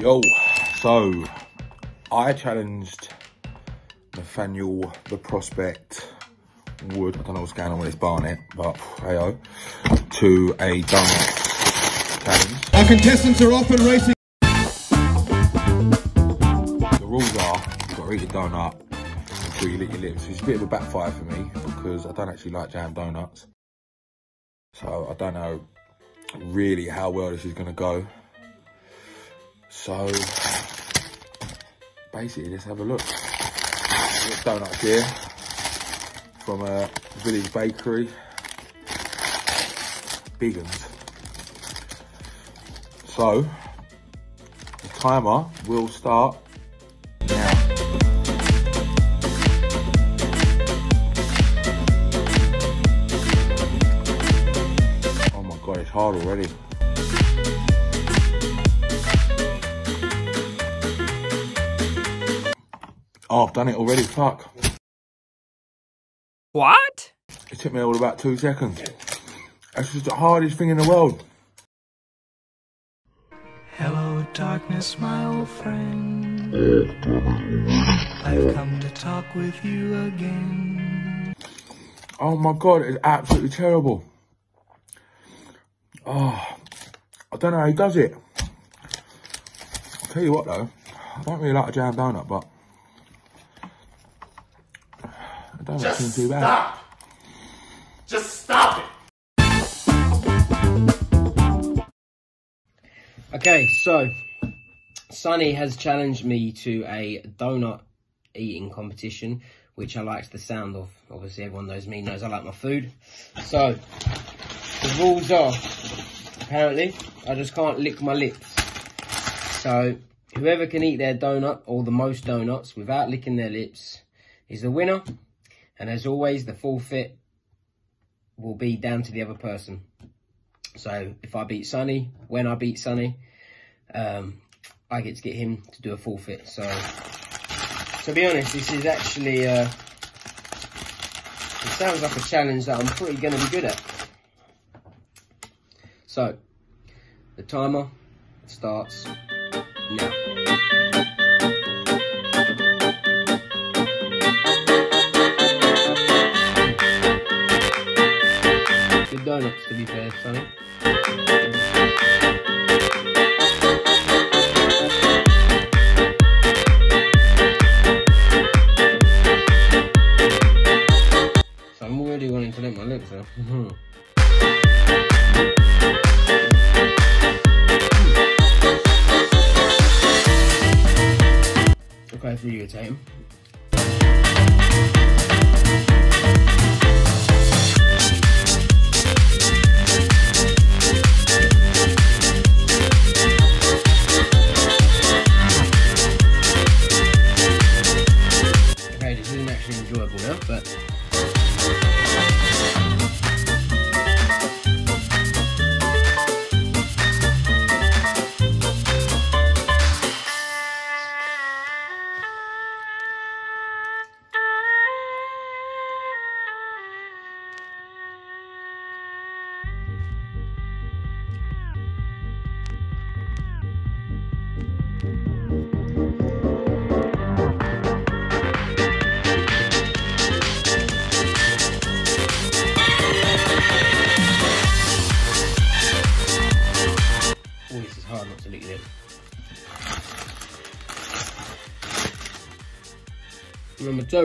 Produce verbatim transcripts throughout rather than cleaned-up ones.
Yo, so I challenged Nathaniel the Prospect Wood, I don't know what's going on with this Barnet, but hey-o, to a dance challenge. Our contestants are off and racing. The rules are, you've got to eat a donut until you lick your lips, which is a bit of a backfire for me because I don't actually like jam donuts. So I don't know really how well this is going to go. So basically, let's have a look. There's donuts here from a village bakery. Big ones. So the timer will start now. Oh my God, it's hard already. Oh, I've done it already, fuck. What? It took me all about two seconds. That's just the hardest thing in the world. Hello, darkness, my old friend. I've come to talk with you again. Oh my God, it's absolutely terrible. Oh, I don't know how he does it. I'll tell you what though, I don't really like a jam donut, but I don't just seem too bad. Stop! Just stop it! Okay, so Sonny has challenged me to a donut eating competition, which I liked the sound of. Obviously, everyone knows me, knows I like my food. So, the rules are, apparently, I just can't lick my lips. So, whoever can eat their donut, or the most donuts, without licking their lips, is the winner. And as always, the forfeit will be down to the other person. So if I beat Sonny, when I beat Sonny, um, I get to get him to do a forfeit. So to be honest, this is actually, uh, it sounds like a challenge that I'm pretty going to be good at. So the timer starts now. Donuts, to be fair, Sonny. So I'm already wanting to lick my lips now. Okay, so you attempt. Number two. I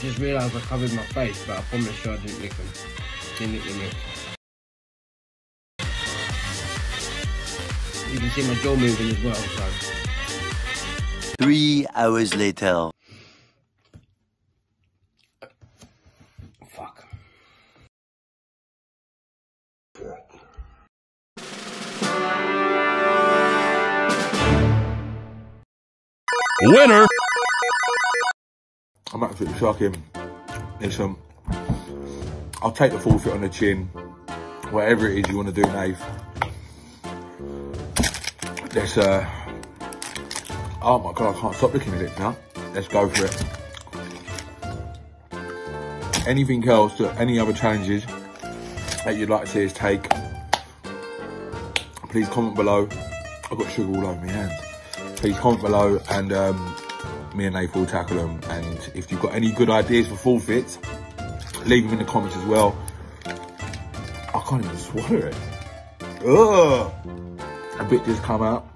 just realised I covered my face, but I promise you I didn't lick them. Didn't lick them in. You can see my jaw moving as well, so. Three hours later. Winner! I'm absolutely shocking. Listen, I'll take the forfeit on the chin. Whatever it is you want to do, Nave. Let's uh, Oh my God, I can't stop looking at it now. Let's go for it. Anything else, any other challenges that you'd like to see us take, please comment below. I've got sugar all over my hands. Please comment below and um, me and Nath will tackle them. And if you've got any good ideas for forfeits, leave them in the comments as well. I can't even swallow it. Ugh! A bit just come out.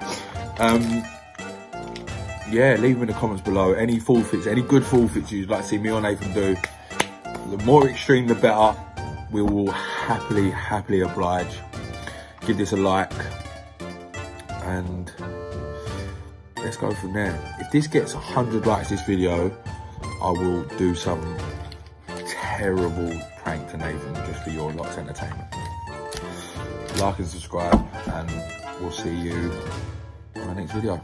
Um, yeah, leave them in the comments below. Any forfeits, any good forfeits you'd like to see me or Nathan do, the more extreme the better. We will happily, happily oblige. Give this a like and let's go from there. If this gets one hundred likes, this video, I will do some terrible prank to Nathan just for your lot's entertainment. Like and subscribe, and we'll see you on the next video.